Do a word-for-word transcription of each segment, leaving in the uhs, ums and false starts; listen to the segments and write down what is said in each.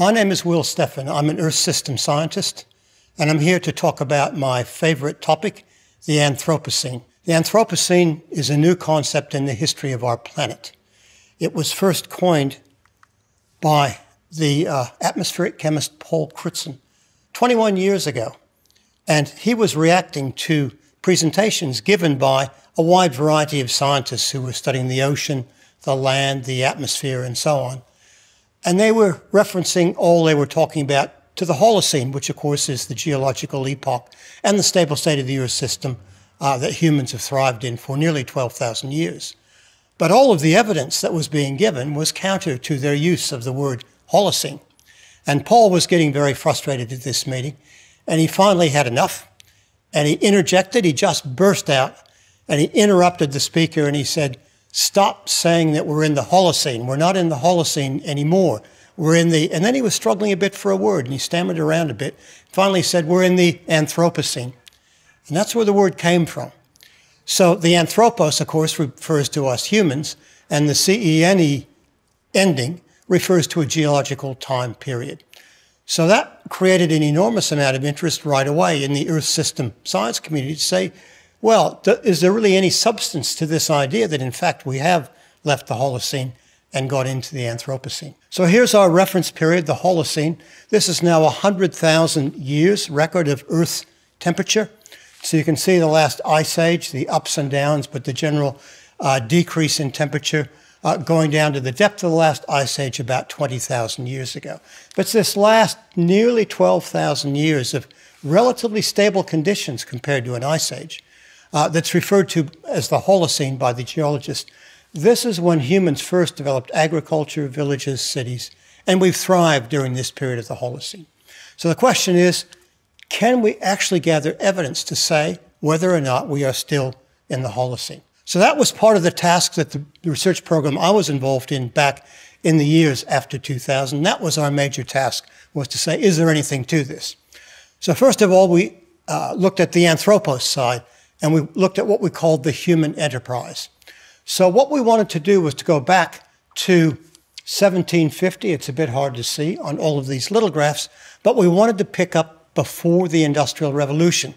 My name is Will Steffen. I'm an Earth system scientist, and I'm here to talk about my favorite topic, the Anthropocene. The Anthropocene is a new concept in the history of our planet. It was first coined by the uh, atmospheric chemist Paul Crutzen twenty-one years ago, and he was reacting to presentations given by a wide variety of scientists who were studying the ocean, the land, the atmosphere, and so on. And they were referencing all they were talking about to the Holocene, which, of course, is the geological epoch and the stable state of the Earth system uh, that humans have thrived in for nearly twelve thousand years. But all of the evidence that was being given was counter to their use of the word Holocene. And Paul was getting very frustrated at this meeting, and he finally had enough, and he interjected, he just burst out, and he interrupted the speaker, and he said, "Stop saying that we're in the Holocene. We're not in the Holocene anymore. We're in the..." And then he was struggling a bit for a word, and he stammered around a bit. Finally said, "We're in the Anthropocene." And that's where the word came from. So the Anthropos, of course, refers to us humans, and the C E N E ending refers to a geological time period. So that created an enormous amount of interest right away in the Earth system science community to say, well, is there really any substance to this idea that, in fact, we have left the Holocene and got into the Anthropocene? So here's our reference period, the Holocene. This is now one hundred thousand years record of Earth's temperature. So you can see the last ice age, the ups and downs, but the general uh, decrease in temperature uh, going down to the depth of the last ice age about twenty thousand years ago. But it's this last nearly twelve thousand years of relatively stable conditions compared to an ice age. Uh, that's referred to as the Holocene by the geologists. This is when humans first developed agriculture, villages, cities, and we've thrived during this period of the Holocene. So the question is, can we actually gather evidence to say whether or not we are still in the Holocene? So that was part of the task that the research program I was involved in back in the years after two thousand. That was our major task, was to say, is there anything to this? So first of all, we uh, looked at the Anthropos side, and we looked at what we called the human enterprise. So what we wanted to do was to go back to seventeen fifty. It's a bit hard to see on all of these little graphs, but we wanted to pick up before the Industrial Revolution,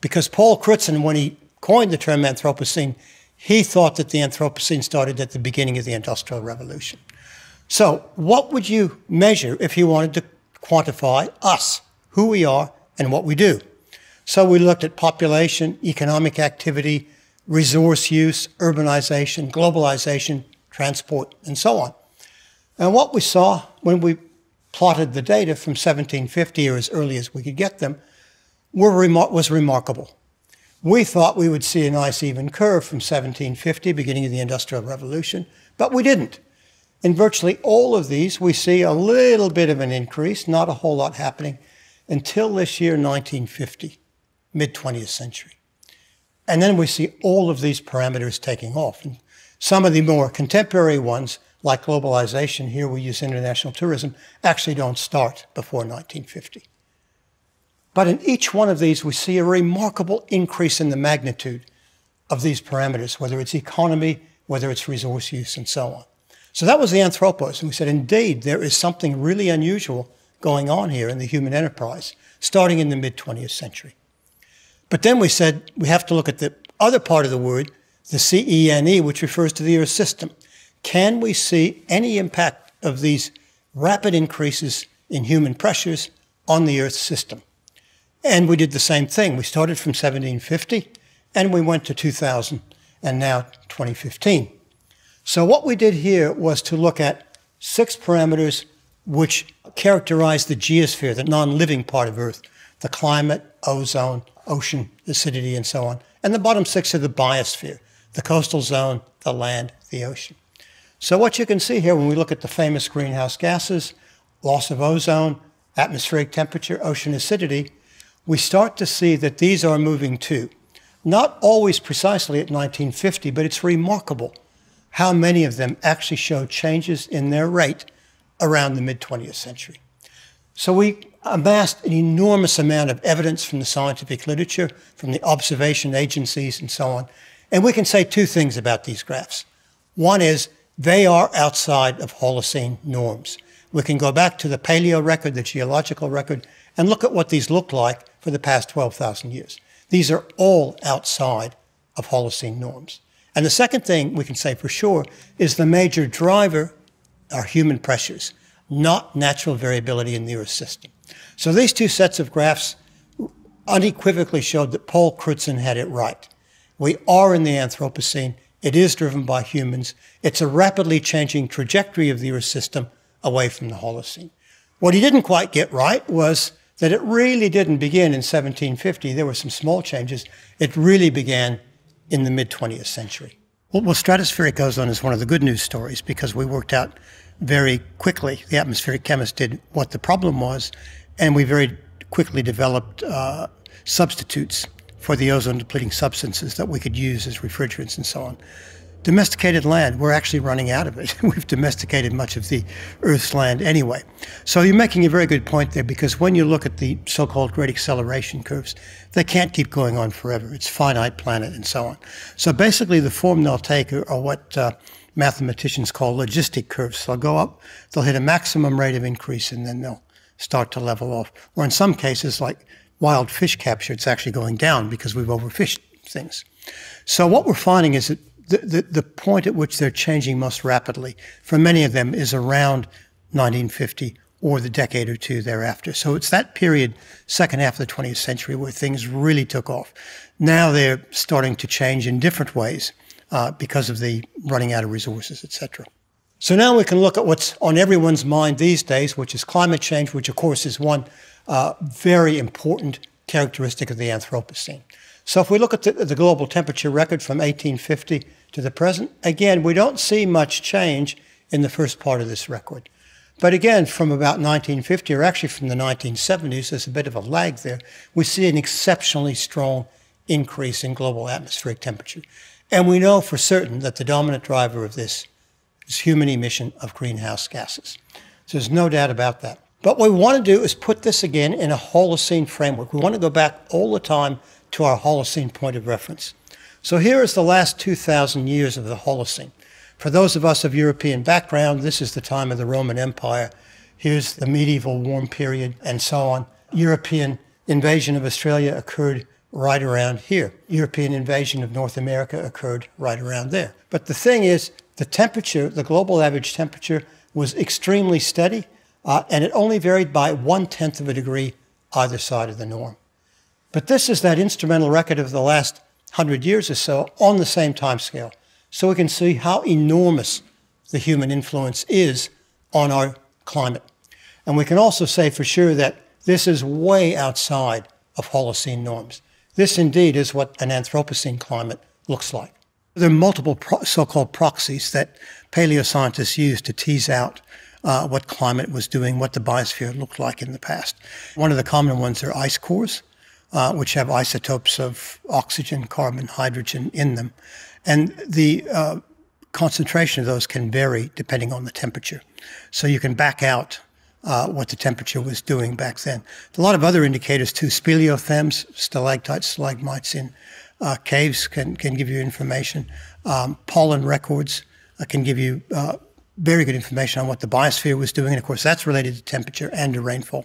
because Paul Crutzen, when he coined the term Anthropocene, he thought that the Anthropocene started at the beginning of the Industrial Revolution. So what would you measure if you wanted to quantify us, who we are and what we do? So we looked at population, economic activity, resource use, urbanization, globalization, transport, and so on. And what we saw when we plotted the data from seventeen fifty, or as early as we could get them, were remar- was remarkable. We thought we would see a nice even curve from seventeen fifty, beginning of the Industrial Revolution, but we didn't. In virtually all of these, we see a little bit of an increase, not a whole lot happening, until this year, nineteen fifty. mid twentieth century. And then we see all of these parameters taking off. And some of the more contemporary ones, like globalization, here we use international tourism, actually don't start before nineteen fifty. But in each one of these, we see a remarkable increase in the magnitude of these parameters, whether it's economy, whether it's resource use, and so on. So that was the Anthropos, and we said, indeed, there is something really unusual going on here in the human enterprise, starting in the mid twentieth century. But then we said we have to look at the other part of the word, the C E N E, which refers to the Earth system. Can we see any impact of these rapid increases in human pressures on the Earth system? And we did the same thing. We started from seventeen fifty, and we went to two thousand, and now twenty fifteen. So what we did here was to look at six parameters which characterize the geosphere, the non-living part of Earth, the climate, ozone, ocean acidity, and so on. And the bottom six are the biosphere, the coastal zone, the land, the ocean. So what you can see here when we look at the famous greenhouse gases, loss of ozone, atmospheric temperature, ocean acidity, we start to see that these are moving too. Not always precisely at nineteen fifty, but it's remarkable how many of them actually show changes in their rate around the mid twentieth century. So we amassed an enormous amount of evidence from the scientific literature, from the observation agencies, and so on. And we can say two things about these graphs. One is they are outside of Holocene norms. We can go back to the paleo record, the geological record, and look at what these look like for the past twelve thousand years. These are all outside of Holocene norms. And the second thing we can say for sure is the major driver are human pressures, not natural variability in the Earth system. So these two sets of graphs unequivocally showed that Paul Crutzen had it right. We are in the Anthropocene. It is driven by humans. It's a rapidly changing trajectory of the Earth system away from the Holocene. What he didn't quite get right was that it really didn't begin in seventeen fifty. There were some small changes. It really began in the mid twentieth century. Well, well, stratospheric ozone is one of the good news stories because we worked out very quickly, the atmospheric chemists did, what the problem was, and we very quickly developed uh, substitutes for the ozone-depleting substances that we could use as refrigerants and so on. Domesticated land, we're actually running out of it. We've domesticated much of the Earth's land anyway. So you're making a very good point there, because when you look at the so-called great acceleration curves, they can't keep going on forever. It's finite planet and so on. So basically the form they'll take are, are what uh, mathematicians call logistic curves. They'll go up, they'll hit a maximum rate of increase, and then they'll start to level off. Or in some cases, like wild fish capture, it's actually going down because we've overfished things. So what we're finding is that The, the, the point at which they're changing most rapidly for many of them is around nineteen fifty or the decade or two thereafter. So it's that period, second half of the twentieth century, where things really took off. Now they're starting to change in different ways uh, because of the running out of resources, et cetera. So now we can look at what's on everyone's mind these days, which is climate change, which of course is one uh, very important characteristic of the Anthropocene. So if we look at the, the global temperature record from eighteen fifty to the present, again, we don't see much change in the first part of this record. But again, from about nineteen fifty, or actually from the nineteen seventies, there's a bit of a lag there, we see an exceptionally strong increase in global atmospheric temperature. And we know for certain that the dominant driver of this is human emission of greenhouse gases. So there's no doubt about that. But what we want to do is put this again in a Holocene framework. We want to go back all the time to our Holocene point of reference. So here is the last two thousand years of the Holocene. For those of us of European background, this is the time of the Roman Empire. Here's the medieval warm period and so on. European invasion of Australia occurred right around here. European invasion of North America occurred right around there. But the thing is, the temperature, the global average temperature, was extremely steady, uh, and it only varied by one-tenth of a degree either side of the norm. But this is that instrumental record of the last hundred years or so on the same time scale. So we can see how enormous the human influence is on our climate. And we can also say for sure that this is way outside of Holocene norms. This indeed is what an Anthropocene climate looks like. There are multiple pro- so-called proxies that paleo scientists use to tease out uh, what climate was doing, what the biosphere looked like in the past. One of the common ones are ice cores, Uh, which have isotopes of oxygen, carbon, hydrogen in them. And the uh, concentration of those can vary depending on the temperature. So you can back out uh, what the temperature was doing back then. A lot of other indicators too, speleothems, stalactites, stalagmites in uh, caves can, can give you information. Um, pollen records uh, can give you uh, very good information on what the biosphere was doing, and of course that's related to temperature and to rainfall.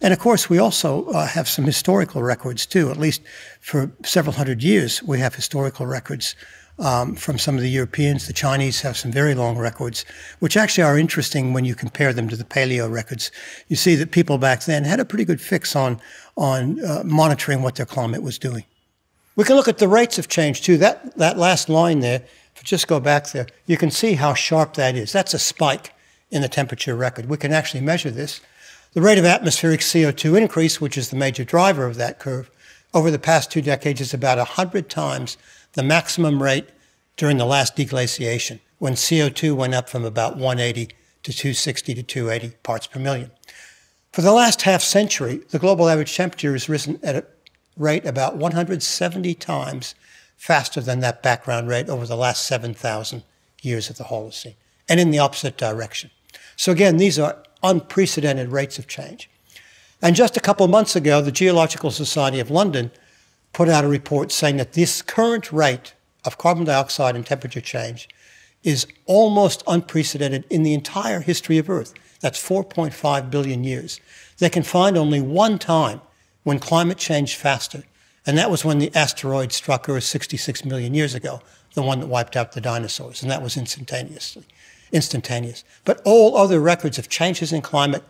And of course we also uh, have some historical records too. At least for several hundred years we have historical records um, from some of the Europeans. The Chinese have some very long records, which actually are interesting when you compare them to the paleo records. You see that people back then had a pretty good fix on, on uh, monitoring what their climate was doing. We can look at the rates of change too. That, that last line there, if you just go back there, you can see how sharp that is. That's a spike in the temperature record. We can actually measure this. The rate of atmospheric C O two increase, which is the major driver of that curve, over the past two decades is about one hundred times the maximum rate during the last deglaciation, when C O two went up from about one eighty to two sixty to two eighty parts per million. For the last half century, the global average temperature has risen at a rate about one hundred seventy times faster than that background rate over the last seven thousand years of the Holocene, and in the opposite direction. So again, these are unprecedented rates of change. And just a couple of months ago, the Geological Society of London put out a report saying that this current rate of carbon dioxide and temperature change is almost unprecedented in the entire history of Earth. That's four point five billion years. They can find only one time when climate changed faster, and that was when the asteroid struck Earth sixty-six million years ago, the one that wiped out the dinosaurs, and that was instantaneously, instantaneous. But all other records of changes in climate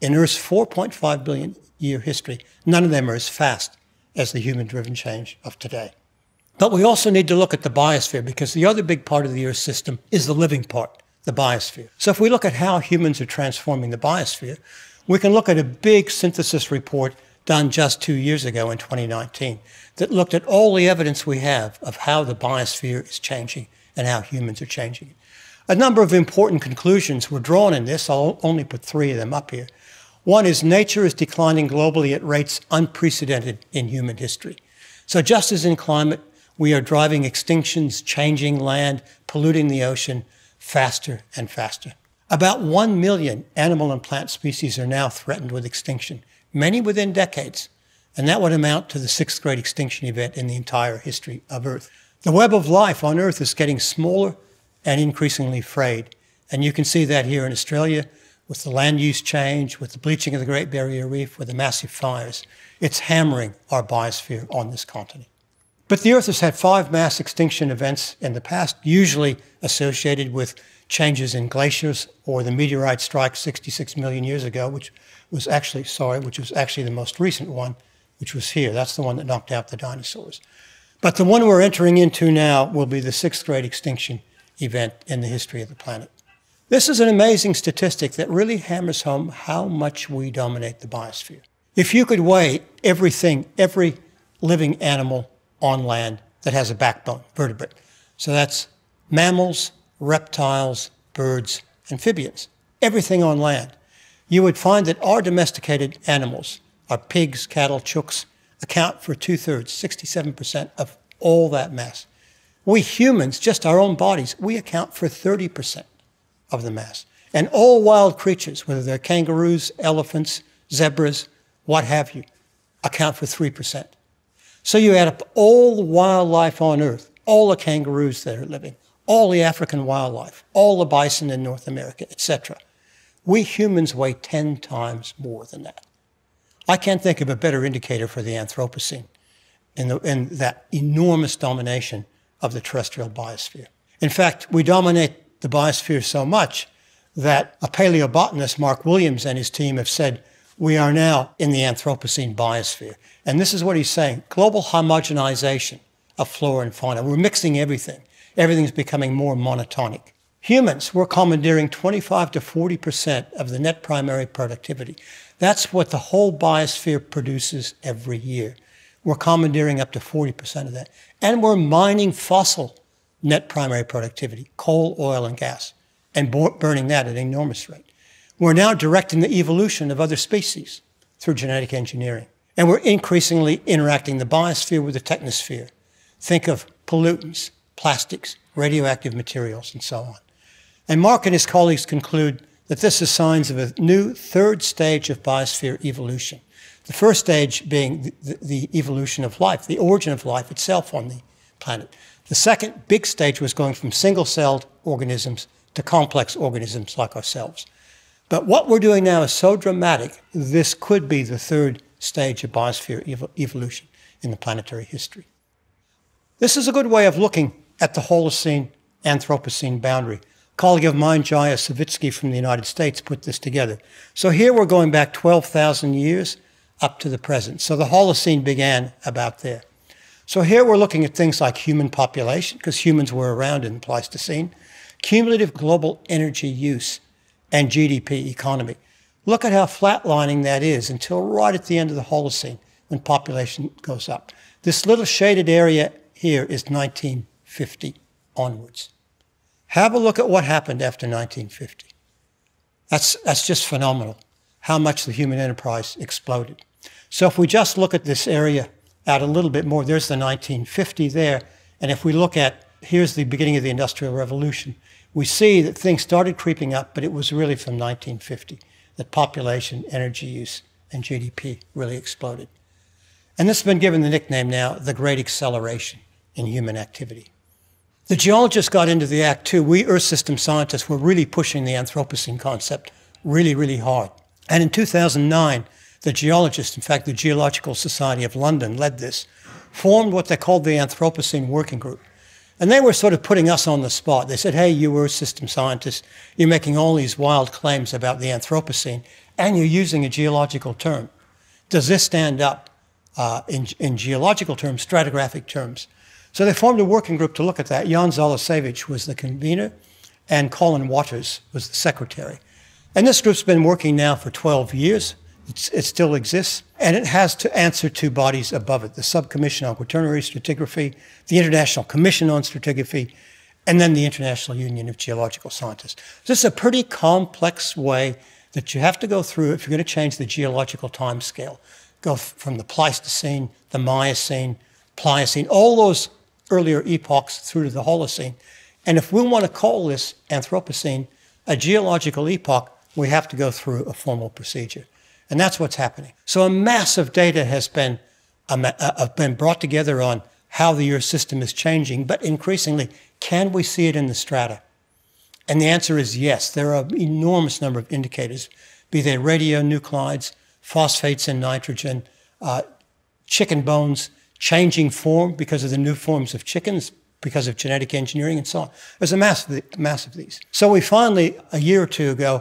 in Earth's four point five billion year history, none of them are as fast as the human-driven change of today. But we also need to look at the biosphere, because the other big part of the Earth system is the living part, the biosphere. So if we look at how humans are transforming the biosphere, we can look at a big synthesis report done just two years ago in twenty nineteen that looked at all the evidence we have of how the biosphere is changing and how humans are changing it. A number of important conclusions were drawn in this. I'll only put three of them up here. One is nature is declining globally at rates unprecedented in human history. So just as in climate, we are driving extinctions, changing land, polluting the ocean faster and faster. About one million animal and plant species are now threatened with extinction, many within decades, and that would amount to the sixth great extinction event in the entire history of Earth. The web of life on Earth is getting smaller and increasingly frayed, and you can see that here in Australia with the land use change, with the bleaching of the Great Barrier Reef, with the massive fires. It's hammering our biosphere on this continent. But the Earth has had five mass extinction events in the past, usually associated with changes in glaciers or the meteorite strike sixty-six million years ago, which was actually, sorry, which was actually the most recent one, which was here. That's the one that knocked out the dinosaurs. But the one we're entering into now will be the sixth great extinction event in the history of the planet. This is an amazing statistic that really hammers home how much we dominate the biosphere. If you could weigh everything, every living animal on land that has a backbone, vertebrate. So that's mammals, reptiles, birds, amphibians, everything on land. You would find that our domesticated animals, our pigs, cattle, chooks, account for two-thirds, sixty-seven percent of all that mass. We humans, just our own bodies, we account for thirty percent of the mass. And all wild creatures, whether they're kangaroos, elephants, zebras, what have you, account for three percent. So you add up all the wildlife on Earth, all the kangaroos that are living, all the African wildlife, all the bison in North America, et cetera. We humans weigh ten times more than that. I can't think of a better indicator for the Anthropocene in, the, in that enormous domination of the terrestrial biosphere. In fact, we dominate the biosphere so much that a paleobotanist, Mark Williams, and his team have said, we are now in the Anthropocene biosphere. And this is what he's saying, global homogenization of flora and fauna. We're mixing everything. Everything's becoming more monotonic. Humans, we're commandeering twenty-five to forty percent of the net primary productivity. That's what the whole biosphere produces every year. We're commandeering up to forty percent of that. And we're mining fossil net primary productivity, coal, oil, and gas, and burning that at an enormous rate. We're now directing the evolution of other species through genetic engineering. And we're increasingly interacting the biosphere with the technosphere. Think of pollutants, plastics, radioactive materials, and so on. And Mark and his colleagues conclude that this is signs of a new third stage of biosphere evolution. The first stage being the, the, the evolution of life, the origin of life itself on the planet. The second big stage was going from single-celled organisms to complex organisms like ourselves. But what we're doing now is so dramatic, this could be the third stage of biosphere ev evolution in the planetary history. This is a good way of looking at the Holocene-Anthropocene boundary. A colleague of mine, Jaya Savitsky from the United States, put this together. So here we're going back twelve thousand years up to the present. So the Holocene began about there. So here we're looking at things like human population, because humans were around in the Pleistocene, cumulative global energy use, and G D P economy. Look at how flatlining that is until right at the end of the Holocene when population goes up. This little shaded area here is nineteen fifty onwards. Have a look at what happened after nineteen fifty. That's, that's just phenomenal, how much the human enterprise exploded. So if we just look at this area out a little bit more, there's the nineteen fifty there, and if we look at, here's the beginning of the Industrial Revolution, we see that things started creeping up, but it was really from nineteen fifty that population, energy use, and G D P really exploded. And this has been given the nickname now, the Great Acceleration in human activity. The geologists got into the act too. We Earth system scientists were really pushing the Anthropocene concept really, really hard. And in two thousand nine, the geologists, in fact, the Geological Society of London led this, formed what they called the Anthropocene Working Group. And they were sort of putting us on the spot. They said, hey, you were a system scientist. You're making all these wild claims about the Anthropocene, and you're using a geological term. Does this stand up uh, in, in geological terms, stratigraphic terms? So they formed a working group to look at that. Jan Zalasewicz was the convener, and Colin Waters was the secretary. And this group's been working now for twelve years. It's, it still exists, and it has to answer to bodies above it, the Subcommission on Quaternary Stratigraphy, the International Commission on Stratigraphy, and then the International Union of Geological Scientists. So this is a pretty complex way that you have to go through if you're going to change the geological time scale. Go from the Pleistocene, the Miocene, Pliocene, all those earlier epochs through to the Holocene. And if we want to call this Anthropocene a geological epoch, we have to go through a formal procedure. And that's what's happening. So a mass of data has been, um, uh, been brought together on how the Earth system is changing, but increasingly, can we see it in the strata? And the answer is yes. There are an enormous number of indicators, be they radionuclides, phosphates in nitrogen, uh, chicken bones, changing form because of the new forms of chickens, because of genetic engineering and so on. There's a mass of, the, mass of these. So we finally, a year or two ago,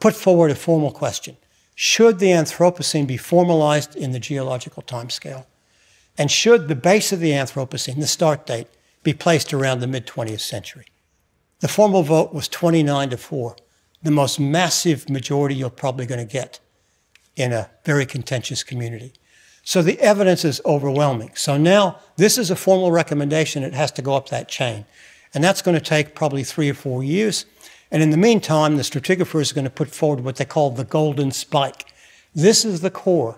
put forward a formal question. Should the Anthropocene be formalized in the geological timescale? And should the base of the Anthropocene, the start date, be placed around the mid twentieth century? The formal vote was twenty-nine to four, the most massive majority you're probably going to get in a very contentious community. So the evidence is overwhelming. So now this is a formal recommendation. It has to go up that chain. And that's going to take probably three or four years. And in the meantime, the stratigraphers are going to put forward what they call the golden spike. This is the core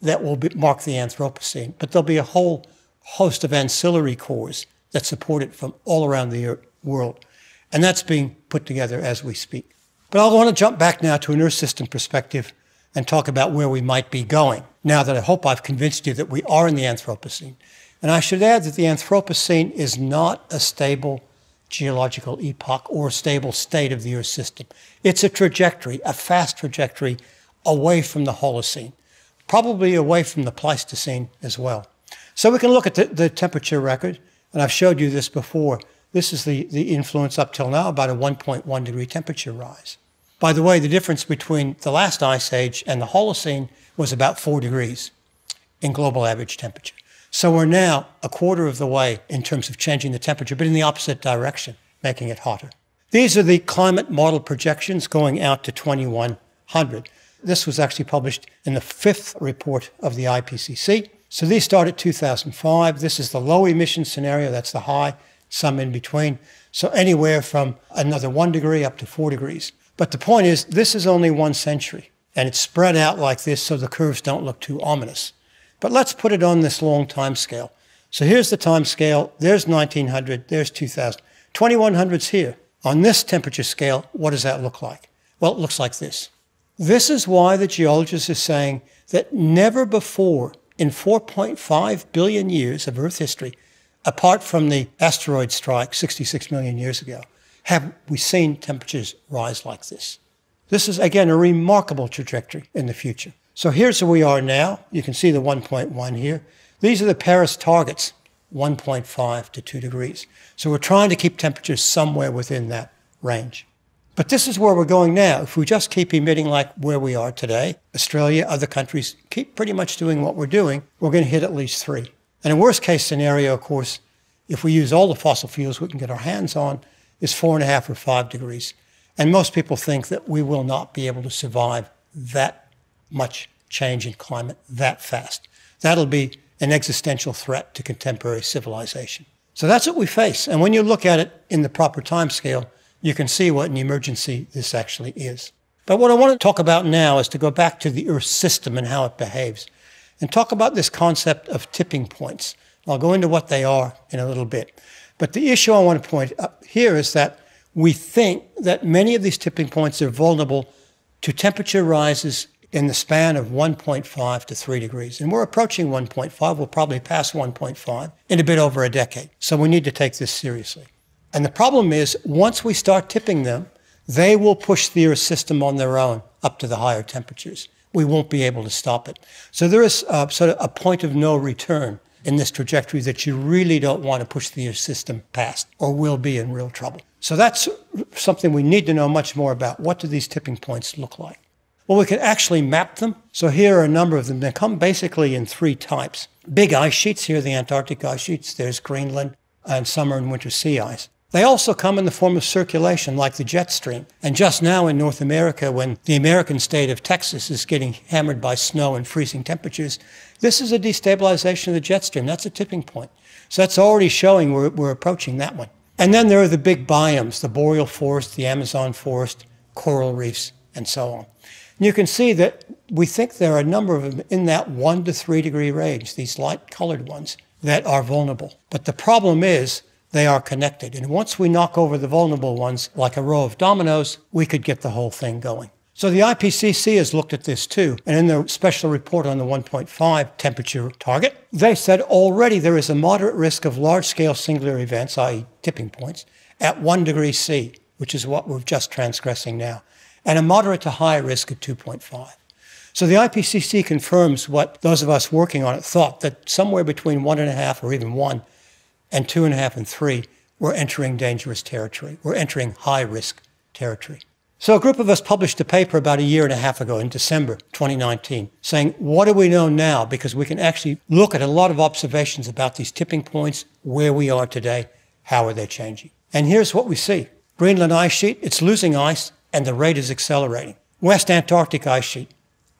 that will be, mark the Anthropocene, but there'll be a whole host of ancillary cores that support it from all around the world. And that's being put together as we speak. But I want to jump back now to an Earth system perspective and talk about where we might be going, now that I hope I've convinced you that we are in the Anthropocene. And I should add that the Anthropocene is not a stable geological epoch or stable state of the Earth system. It's a trajectory, a fast trajectory away from the Holocene, probably away from the Pleistocene as well. So we can look at the, the temperature record, and I've showed you this before. This is the, the influence up till now, about a one point one degree temperature rise. By the way, the difference between the last ice age and the Holocene was about four degrees in global average temperature. So we're now a quarter of the way in terms of changing the temperature, but in the opposite direction, making it hotter. These are the climate model projections going out to twenty-one hundred. This was actually published in the fifth report of the I P C C. So these start at two thousand five. This is the low emission scenario. That's the high, some in between. So anywhere from another one degree up to four degrees. But the point is, this is only one century, and it's spread out like this so the curves don't look too ominous. But let's put it on this long time scale. So here's the time scale. There's nineteen hundred. There's two thousand. twenty-one hundred's here. On this temperature scale, what does that look like? Well, it looks like this. This is why the geologist is saying that never before in four point five billion years of Earth history, apart from the asteroid strike sixty-six million years ago, have we seen temperatures rise like this. This is, again, a remarkable trajectory in the future. So here's where we are now. You can see the one point one here. These are the Paris targets, one point five to two degrees. So we're trying to keep temperatures somewhere within that range. But this is where we're going now. If we just keep emitting like where we are today, Australia, other countries keep pretty much doing what we're doing, we're going to hit at least three. And a worst case scenario, of course, if we use all the fossil fuels we can get our hands on, is four and a half or five degrees. And most people think that we will not be able to survive that much change in climate that fast. That'll be an existential threat to contemporary civilization. So that's what we face. And when you look at it in the proper time scale, you can see what an emergency this actually is. But what I want to talk about now is to go back to the Earth system and how it behaves and talk about this concept of tipping points. I'll go into what they are in a little bit. But the issue I want to point up here is that we think that many of these tipping points are vulnerable to temperature rises in the span of one point five to three degrees. And we're approaching one point five. We'll probably pass one point five in a bit over a decade. So we need to take this seriously. And the problem is, once we start tipping them, they will push the Earth system on their own up to the higher temperatures. We won't be able to stop it. So there is uh, sort of a point of no return in this trajectory that you really don't want to push the system past, or we'll be in real trouble. So that's something we need to know much more about. What do these tipping points look like? Well, we can actually map them. So here are a number of them. They come basically in three types. Big ice sheets, here are the Antarctic ice sheets, there's Greenland, and summer and winter sea ice. They also come in the form of circulation, like the jet stream. And just now in North America, when the American state of Texas is getting hammered by snow and freezing temperatures, this is a destabilization of the jet stream. That's a tipping point. So that's already showing we're, we're approaching that one. And then there are the big biomes, the boreal forest, the Amazon forest, coral reefs, and so on. And you can see that we think there are a number of them in that one to three degree range, these light-colored ones, that are vulnerable. But the problem is, they are connected. And once we knock over the vulnerable ones, like a row of dominoes, we could get the whole thing going. So the I P C C has looked at this too. And in their special report on the one point five temperature target, they said already there is a moderate risk of large-scale singular events, that is tipping points, at one degree C, which is what we're just transgressing now, and a moderate to high risk at two point five. So the I P C C confirms what those of us working on it thought, that somewhere between one and a half or even one and two and a half and three, we're entering dangerous territory. We're entering high-risk territory. So a group of us published a paper about a year and a half ago in December twenty nineteen saying, what do we know now? Because we can actually look at a lot of observations about these tipping points, where we are today, how are they changing. And here's what we see. Greenland ice sheet, it's losing ice, and the rate is accelerating. West Antarctic ice sheet,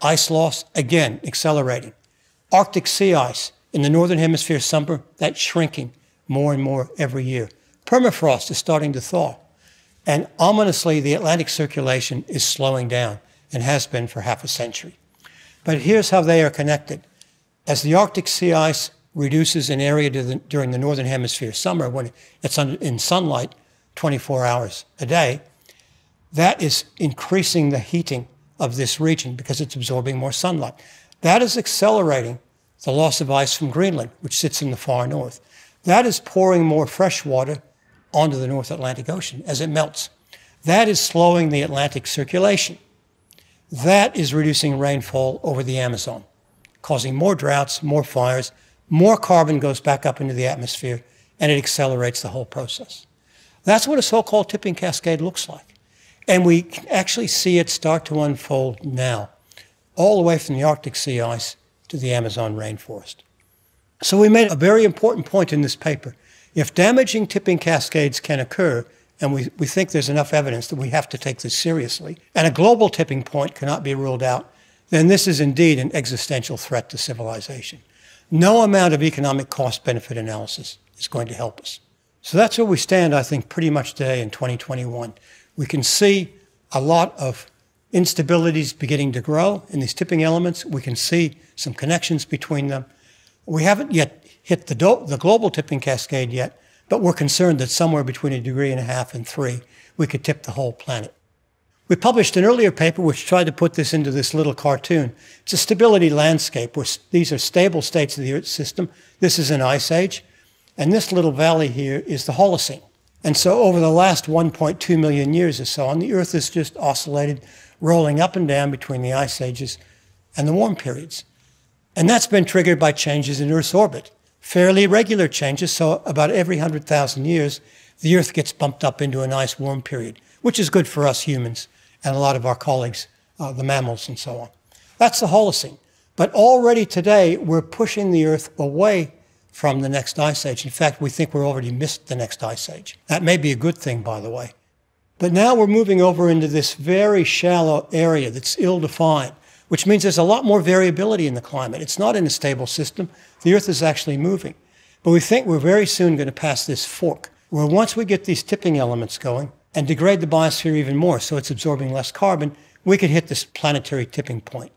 ice loss, again, accelerating. Arctic sea ice, in the northern hemisphere summer, that's shrinking more and more every year. Permafrost is starting to thaw. And ominously, the Atlantic circulation is slowing down and has been for half a century. But here's how they are connected. As the Arctic sea ice reduces in area the, during the northern hemisphere summer, when it's un, in sunlight twenty-four hours a day, that is increasing the heating of this region because it's absorbing more sunlight. That is accelerating the loss of ice from Greenland, which sits in the far north. That is pouring more fresh water onto the North Atlantic Ocean as it melts. That is slowing the Atlantic circulation. That is reducing rainfall over the Amazon, causing more droughts, more fires, more carbon goes back up into the atmosphere, and it accelerates the whole process. That's what a so-called tipping cascade looks like. And we can actually see it start to unfold now, all the way from the Arctic sea ice to the Amazon rainforest. So we made a very important point in this paper. If damaging tipping cascades can occur, and we, we think there's enough evidence that we have to take this seriously, and a global tipping point cannot be ruled out, then this is indeed an existential threat to civilization. No amount of economic cost-benefit analysis is going to help us. So that's where we stand, I think, pretty much today in twenty twenty-one. We can see a lot of instabilities beginning to grow in these tipping elements. We can see some connections between them. We haven't yet hit the, do the global tipping cascade yet, but we're concerned that somewhere between a degree and a half and three, we could tip the whole planet. We published an earlier paper which tried to put this into this little cartoon. It's a stability landscape where these are stable states of the Earth system. This is an ice age, and this little valley here is the Holocene. And so over the last one point two million years or so on, the Earth has just oscillated, rolling up and down between the ice ages and the warm periods. And that's been triggered by changes in Earth's orbit, fairly regular changes. So about every one hundred thousand years, the Earth gets bumped up into a nice warm period, which is good for us humans and a lot of our colleagues, uh, the mammals and so on. That's the Holocene. But already today, we're pushing the Earth away from the next ice age. In fact, we think we're already missed the next ice age. That may be a good thing, by the way. But now we're moving over into this very shallow area that's ill-defined, which means there's a lot more variability in the climate. It's not in a stable system. The Earth is actually moving. But we think we're very soon going to pass this fork, where once we get these tipping elements going and degrade the biosphere even more so it's absorbing less carbon, we could hit this planetary tipping point.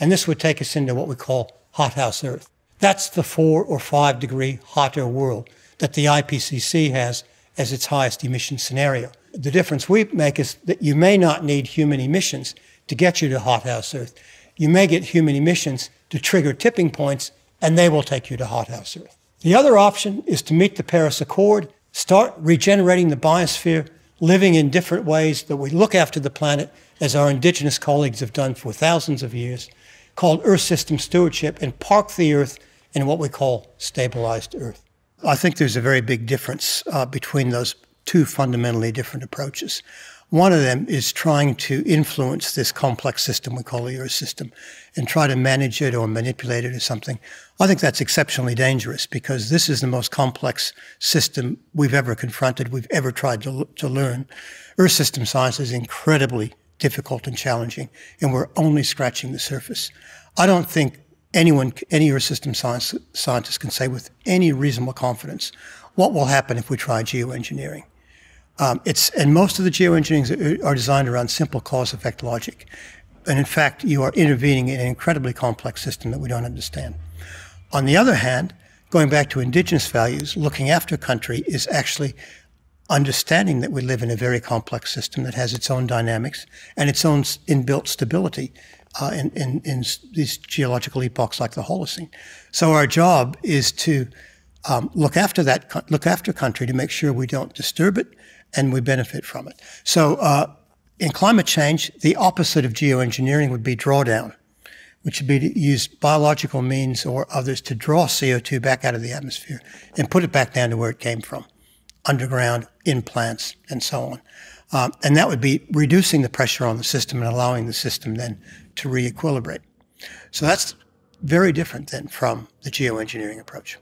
And this would take us into what we call hothouse Earth. That's the four or five degree hotter world that the I P C C has as its highest emission scenario. The difference we make is that you may not need human emissions to get you to hothouse Earth. You may get human emissions to trigger tipping points, and they will take you to hothouse Earth. The other option is to meet the Paris Accord, start regenerating the biosphere, living in different ways that we look after the planet as our indigenous colleagues have done for thousands of years, called Earth System Stewardship, and park the Earth in what we call stabilized Earth. I think there's a very big difference uh, between those two fundamentally different approaches. One of them is trying to influence this complex system we call the Earth system and try to manage it or manipulate it or something. I think that's exceptionally dangerous because this is the most complex system we've ever confronted, we've ever tried to, to learn. Earth system science is incredibly difficult and challenging, and we're only scratching the surface. I don't think anyone, any Earth system science, scientist can say with any reasonable confidence what will happen if we try geoengineering. Um, it's, and most of the geoengineerings are designed around simple cause-effect logic. And in fact, you are intervening in an incredibly complex system that we don't understand. On the other hand, going back to indigenous values, looking after country is actually understanding that we live in a very complex system that has its own dynamics and its own inbuilt stability uh, in, in, in these geological epochs like the Holocene. So our job is to Um, look after that, look after country to make sure we don't disturb it and we benefit from it. So uh, in climate change, the opposite of geoengineering would be drawdown, which would be to use biological means or others to draw C O two back out of the atmosphere and put it back down to where it came from, underground, in plants, and so on. Um, and that would be reducing the pressure on the system and allowing the system then to re-equilibrate. So that's very different then from the geoengineering approach.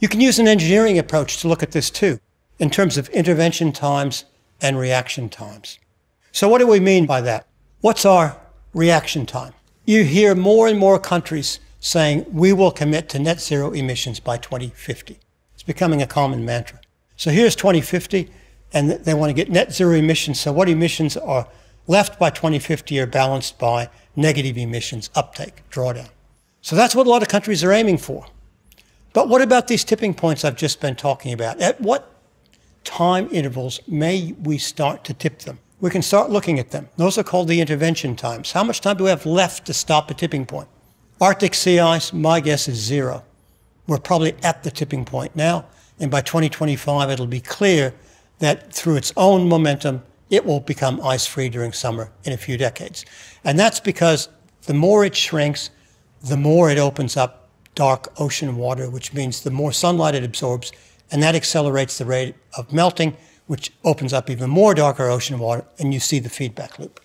You can use an engineering approach to look at this too, in terms of intervention times and reaction times. So what do we mean by that? What's our reaction time? You hear more and more countries saying, we will commit to net zero emissions by twenty fifty. It's becoming a common mantra. So here's twenty fifty, and they want to get net zero emissions. So what emissions are left by twenty fifty are balanced by negative emissions, uptake, drawdown. So that's what a lot of countries are aiming for. But what about these tipping points I've just been talking about? At what time intervals may we start to tip them? We can start looking at them. Those are called the intervention times. How much time do we have left to stop a tipping point? Arctic sea ice, my guess is zero. We're probably at the tipping point now, and by twenty twenty-five it'll be clear that through its own momentum it will become ice-free during summer in a few decades. And that's because the more it shrinks, the more it opens up dark ocean water, which means the more sunlight it absorbs, and that accelerates the rate of melting, which opens up even more darker ocean water, and you see the feedback loop.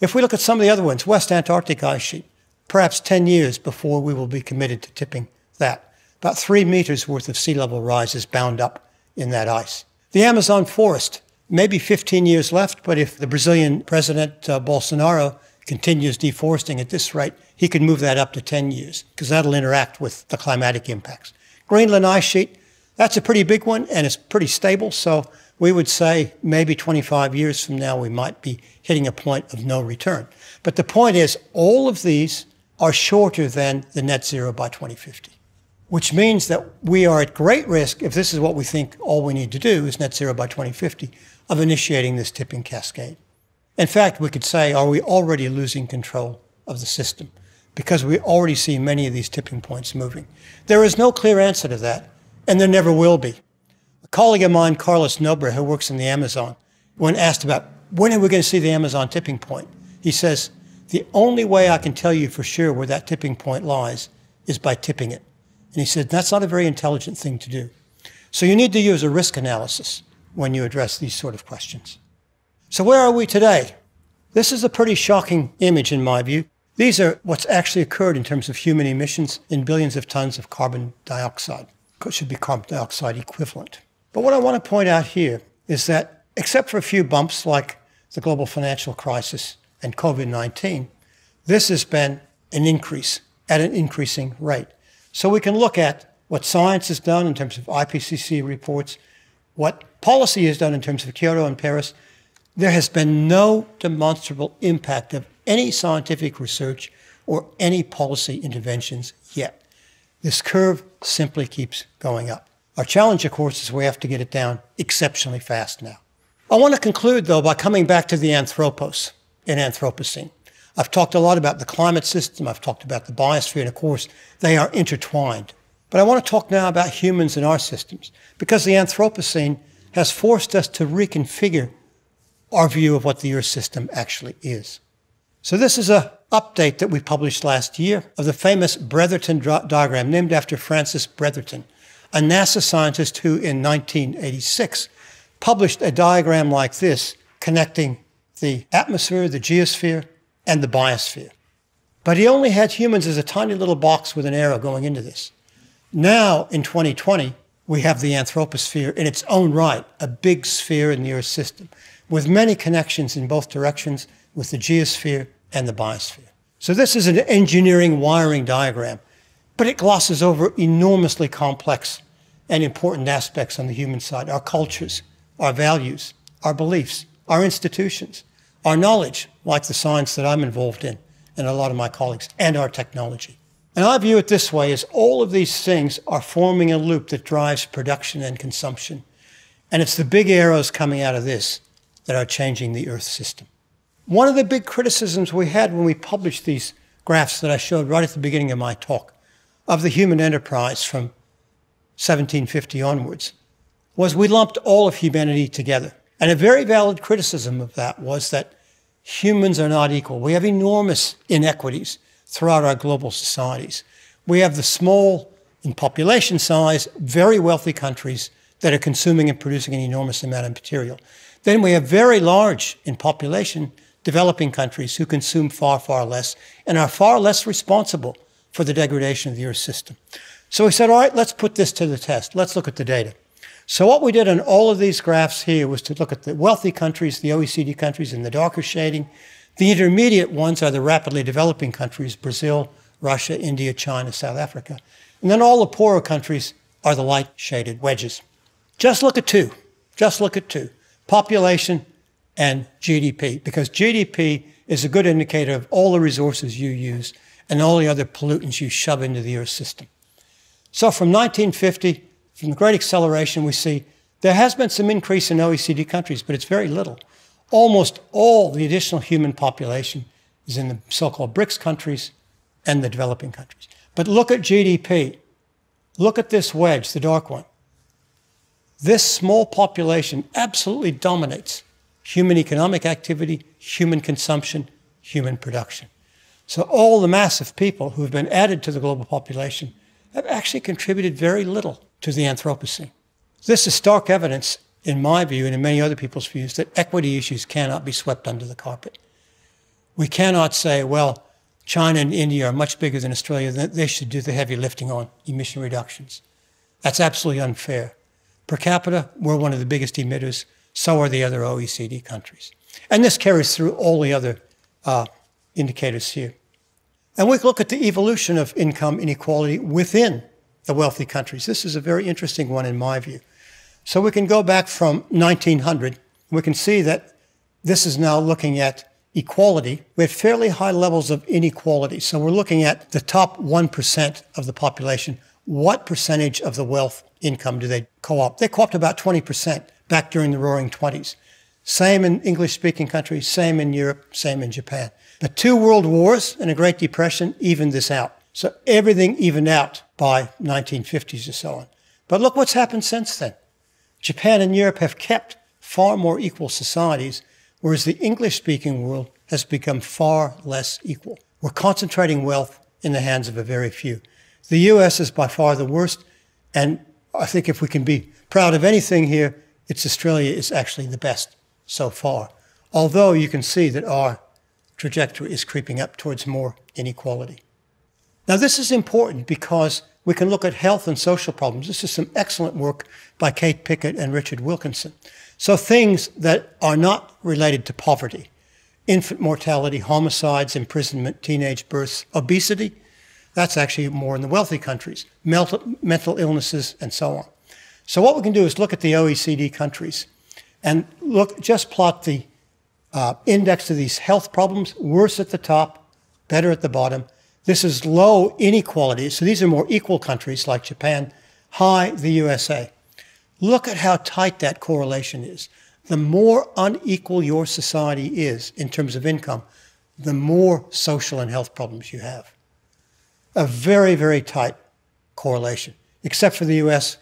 If we look at some of the other ones, West Antarctic ice sheet, perhaps ten years before we will be committed to tipping that. About three meters worth of sea level rise is bound up in that ice. The Amazon forest, maybe fifteen years left, but if the Brazilian president, uh, Bolsonaro, continues deforesting at this rate, he can move that up to ten years because that'll interact with the climatic impacts. Greenland ice sheet, that's a pretty big one and it's pretty stable. So we would say maybe twenty-five years from now, we might be hitting a point of no return. But the point is all of these are shorter than the net zero by twenty fifty, which means that we are at great risk, if this is what we think all we need to do is net zero by twenty fifty, of initiating this tipping cascade. In fact, we could say, are we already losing control of the system? Because we already see many of these tipping points moving. There is no clear answer to that, and there never will be. A colleague of mine, Carlos Nobre, who works in the Amazon, when asked about when are we going to see the Amazon tipping point, he says, the only way I can tell you for sure where that tipping point lies is by tipping it. And he said, that's not a very intelligent thing to do. So you need to use a risk analysis when you address these sort of questions. So where are we today? This is a pretty shocking image in my view. These are what's actually occurred in terms of human emissions in billions of tons of carbon dioxide. It should be carbon dioxide equivalent. But what I want to point out here is that except for a few bumps like the global financial crisis and COVID nineteen, this has been an increase at an increasing rate. So we can look at what science has done in terms of I P C C reports, what policy has done in terms of Kyoto and Paris. There has been no demonstrable impact of any scientific research or any policy interventions yet. This curve simply keeps going up. Our challenge, of course, is we have to get it down exceptionally fast now. I want to conclude, though, by coming back to the Anthropos in Anthropocene. I've talked a lot about the climate system, I've talked about the biosphere, and of course, they are intertwined. But I want to talk now about humans and our systems, because the Anthropocene has forced us to reconfigure our view of what the Earth system actually is. So this is an update that we published last year of the famous Bretherton diagram, named after Francis Bretherton, a NASA scientist who in nineteen eighty-six published a diagram like this connecting the atmosphere, the geosphere, and the biosphere. But he only had humans as a tiny little box with an arrow going into this. Now, in twenty twenty, we have the Anthroposphere in its own right, a big sphere in the Earth system, with many connections in both directions with the geosphere and the biosphere. So this is an engineering wiring diagram, but it glosses over enormously complex and important aspects on the human side, our cultures, our values, our beliefs, our institutions, our knowledge, like the science that I'm involved in, and a lot of my colleagues, and our technology. And I view it this way, is all of these things are forming a loop that drives production and consumption. And it's the big arrows coming out of this that are changing the Earth system. One of the big criticisms we had when we published these graphs that I showed right at the beginning of my talk of the human enterprise from seventeen fifty onwards was we lumped all of humanity together. And a very valid criticism of that was that humans are not equal. We have enormous inequities throughout our global societies. We have the small, in population size, very wealthy countries that are consuming and producing an enormous amount of material. Then we have very large, in population, developing countries who consume far, far less and are far less responsible for the degradation of the Earth system. So we said, all right, let's put this to the test. Let's look at the data. So what we did on all of these graphs here was to look at the wealthy countries, the O E C D countries in the darker shading. The intermediate ones are the rapidly developing countries, Brazil, Russia, India, China, South Africa. And then all the poorer countries are the light shaded wedges. Just look at two. Just look at two. Population and G D P, because G D P is a good indicator of all the resources you use and all the other pollutants you shove into the Earth system. So from nineteen fifty, from the Great Acceleration, we see there has been some increase in O E C D countries, but it's very little. Almost all the additional human population is in the so-called BRICS countries and the developing countries. But look at G D P. Look at this wedge, the dark one. This small population absolutely dominates human economic activity, human consumption, human production. So all the massive people who have been added to the global population have actually contributed very little to the Anthropocene. This is stark evidence, in my view and in many other people's views, that equity issues cannot be swept under the carpet. We cannot say, well, China and India are much bigger than Australia, they should do the heavy lifting on emission reductions. That's absolutely unfair. Per capita, we're one of the biggest emitters, so are the other O E C D countries. And this carries through all the other uh, indicators here. And we look at the evolution of income inequality within the wealthy countries. This is a very interesting one in my view. So we can go back from nineteen hundred. We can see that this is now looking at equality. We had fairly high levels of inequality. So we're looking at the top one percent of the population. What percentage of the wealth income do they co-opt? They co-opt about twenty percent back during the roaring twenties. Same in English-speaking countries, same in Europe, same in Japan. The two world wars and a Great Depression evened this out. So everything evened out by nineteen fifties or so on. But look what's happened since then. Japan and Europe have kept far more equal societies, whereas the English-speaking world has become far less equal. We're concentrating wealth in the hands of a very few. The U S is by far the worst, and I think if we can be proud of anything here, it's Australia is actually the best so far. Although you can see that our trajectory is creeping up towards more inequality. Now, this is important because we can look at health and social problems. This is some excellent work by Kate Pickett and Richard Wilkinson. So things that are not related to poverty, infant mortality, homicides, imprisonment, teenage births, obesity, that's actually more in the wealthy countries, mental illnesses, and so on. So what we can do is look at the O E C D countries and look, just plot the uh, index of these health problems, worse at the top, better at the bottom. This is low inequality, so these are more equal countries like Japan, high the U S A. Look at how tight that correlation is. The more unequal your society is in terms of income, the more social and health problems you have. A very, very tight correlation, except for the U S,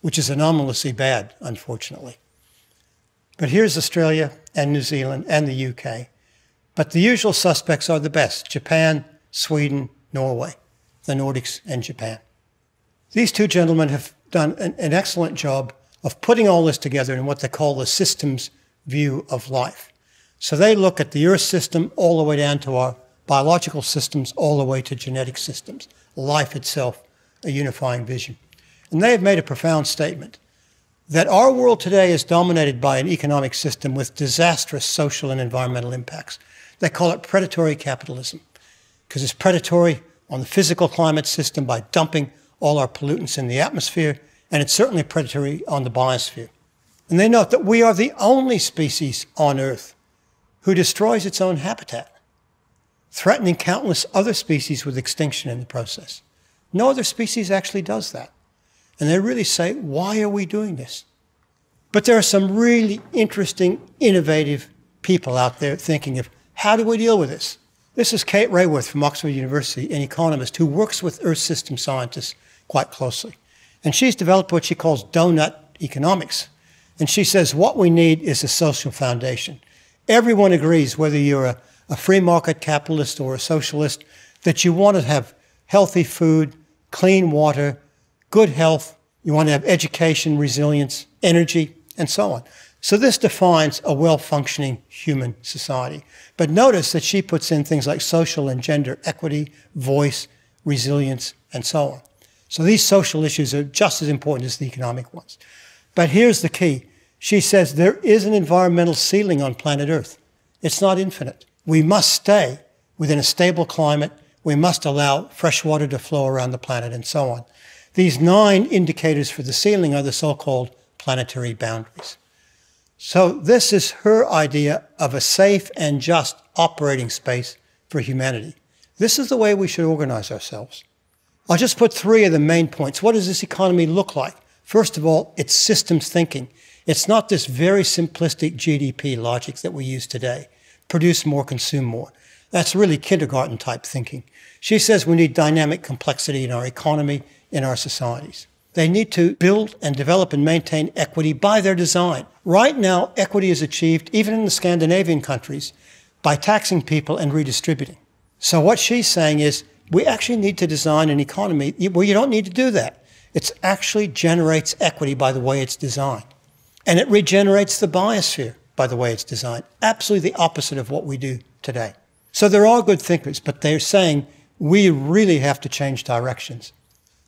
which is anomalously bad, unfortunately. But here's Australia and New Zealand and the U K. But the usual suspects are the best: Japan, Sweden, Norway, the Nordics and Japan. These two gentlemen have done an, an excellent job of putting all this together in what they call the systems view of life. So they look at the Earth system all the way down to our biological systems, all the way to genetic systems, life itself, a unifying vision. And they have made a profound statement that our world today is dominated by an economic system with disastrous social and environmental impacts. They call it predatory capitalism because it's predatory on the physical climate system by dumping all our pollutants in the atmosphere, and it's certainly predatory on the biosphere. And they note that we are the only species on Earth who destroys its own habitat, threatening countless other species with extinction in the process. No other species actually does that. And they really say, why are we doing this? But there are some really interesting, innovative people out there thinking of, how do we deal with this? This is Kate Raworth from Oxford University, an economist who works with Earth system scientists quite closely. And she's developed what she calls donut economics. And she says, what we need is a social foundation. Everyone agrees, whether you're a, a free market capitalist or a socialist, that you want to have healthy food, clean water, good health, you want to have education, resilience, energy, and so on. So this defines a well-functioning human society. But notice that she puts in things like social and gender equity, voice, resilience, and so on. So these social issues are just as important as the economic ones. But here's the key. She says there is an environmental ceiling on planet Earth. It's not infinite. We must stay within a stable climate. We must allow fresh water to flow around the planet and so on. These nine indicators for the ceiling are the so-called planetary boundaries. So this is her idea of a safe and just operating space for humanity. This is the way we should organize ourselves. I'll just put three of the main points. What does this economy look like? First of all, it's systems thinking. It's not this very simplistic G D P logic that we use today. Produce more, consume more. That's really kindergarten type thinking. She says we need dynamic complexity in our economy, in our societies. They need to build and develop and maintain equity by their design. Right now, equity is achieved, even in the Scandinavian countries, by taxing people and redistributing. So what she's saying is, we actually need to design an economy where you don't need to do that. It actually generates equity by the way it's designed. And it regenerates the biosphere by the way it's designed. Absolutely the opposite of what we do today. So there are good thinkers, but they're saying, we really have to change directions.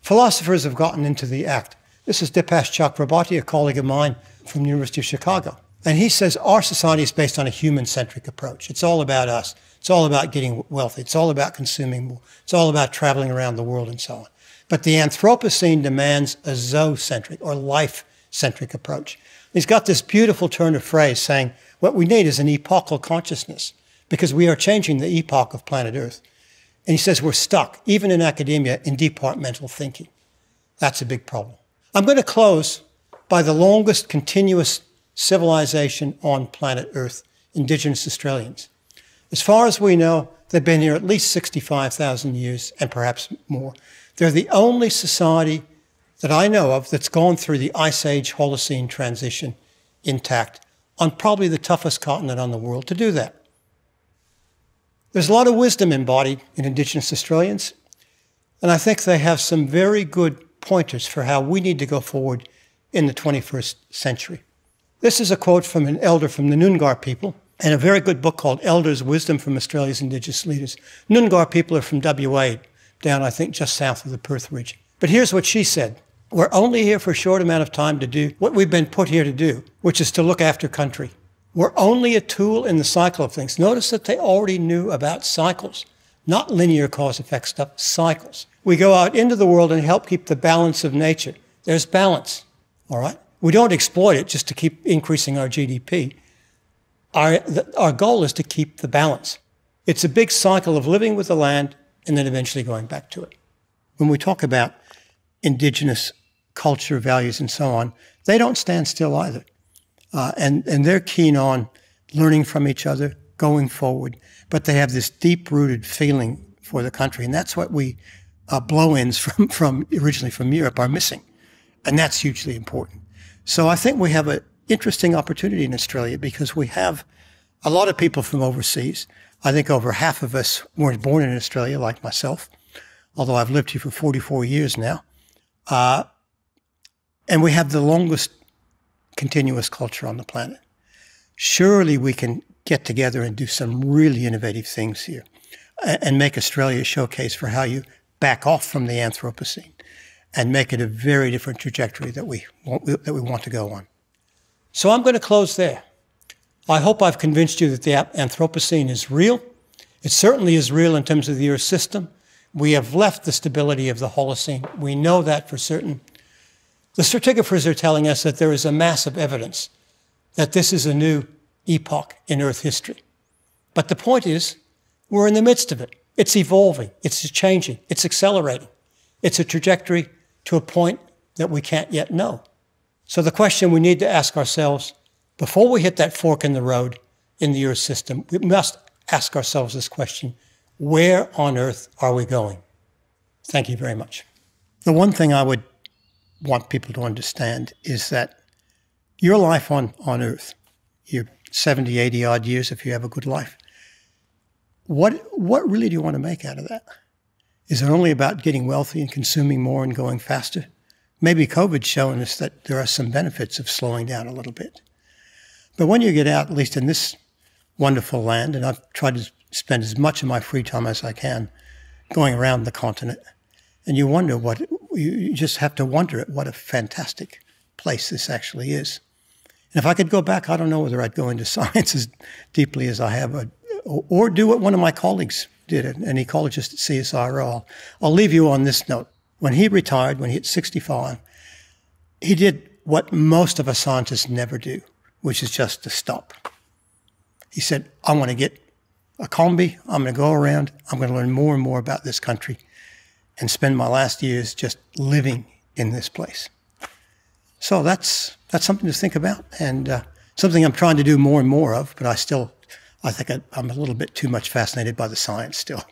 Philosophers have gotten into the act. This is Dipesh Chakrabarti, a colleague of mine from the University of Chicago. And he says our society is based on a human-centric approach. It's all about us. It's all about getting wealthy. It's all about consuming more. It's all about traveling around the world and so on. But the Anthropocene demands a zoocentric or life-centric approach. He's got this beautiful turn of phrase saying what we need is an epochal consciousness because we are changing the epoch of planet Earth. And he says we're stuck, even in academia, in departmental thinking. That's a big problem. I'm going to close by the longest continuous civilization on planet Earth, indigenous Australians. As far as we know, they've been here at least sixty-five thousand years and perhaps more. They're the only society that I know of that's gone through the Ice Age Holocene transition intact on probably the toughest continent on the world to do that. There's a lot of wisdom embodied in Indigenous Australians, and I think they have some very good pointers for how we need to go forward in the twenty-first century. This is a quote from an elder from the Noongar people and a very good book called Elders' Wisdom from Australia's Indigenous Leaders. Noongar people are from W A, down I think just south of the Perth region. But here's what she said. We're only here for a short amount of time to do what we've been put here to do, which is to look after country. We're only a tool in the cycle of things. Notice that they already knew about cycles, not linear cause-effect stuff, cycles. We go out into the world and help keep the balance of nature. There's balance, all right? We don't exploit it just to keep increasing our G D P. Our, the, our goal is to keep the balance. It's a big cycle of living with the land and then eventually going back to it. When we talk about indigenous culture, values, and so on, they don't stand still either. Uh, and, and they're keen on learning from each other, going forward, but they have this deep-rooted feeling for the country, and that's what we uh, blow-ins from, from originally from Europe are missing, and that's hugely important. So I think we have an interesting opportunity in Australia because we have a lot of people from overseas. I think over half of us weren't born in Australia, like myself, although I've lived here for forty-four years now. Uh, and we have the longest continuous culture on the planet. Surely we can get together and do some really innovative things here and make Australia a showcase for how you back off from the Anthropocene and make it a very different trajectory that we want, that we want to go on. So I'm going to close there. I hope I've convinced you that the Anthropocene is real. It certainly is real in terms of the Earth system. We have left the stability of the Holocene. We know that for certain. The stratigraphers are telling us that there is a mass of evidence that this is a new epoch in Earth history. But the point is, we're in the midst of it. It's evolving, it's changing, it's accelerating. It's a trajectory to a point that we can't yet know. So the question we need to ask ourselves, before we hit that fork in the road in the Earth system, we must ask ourselves this question: where on earth are we going? Thank you very much. The one thing I would want people to understand is that your life on, on earth, your seventy, eighty odd years if you have a good life, what, what really do you want to make out of that? Is it only about getting wealthy and consuming more and going faster? Maybe COVID's showing us that there are some benefits of slowing down a little bit. But when you get out, at least in this wonderful land, and I've tried to spend as much of my free time as I can going around the continent, and you wonder what, you just have to wonder at what a fantastic place this actually is. And if I could go back, I don't know whether I'd go into science as deeply as I have, or do what one of my colleagues did, an ecologist at C S I R O. I'll, I'll leave you on this note. When he retired, when he hit sixty-five, he did what most of us scientists never do, which is just to stop. He said, I want to get a combi, I'm going to go around, I'm going to learn more and more about this country and spend my last years just living in this place. So that's, that's something to think about, and uh, something I'm trying to do more and more of, but I still I think I, I'm a little bit too much fascinated by the science still.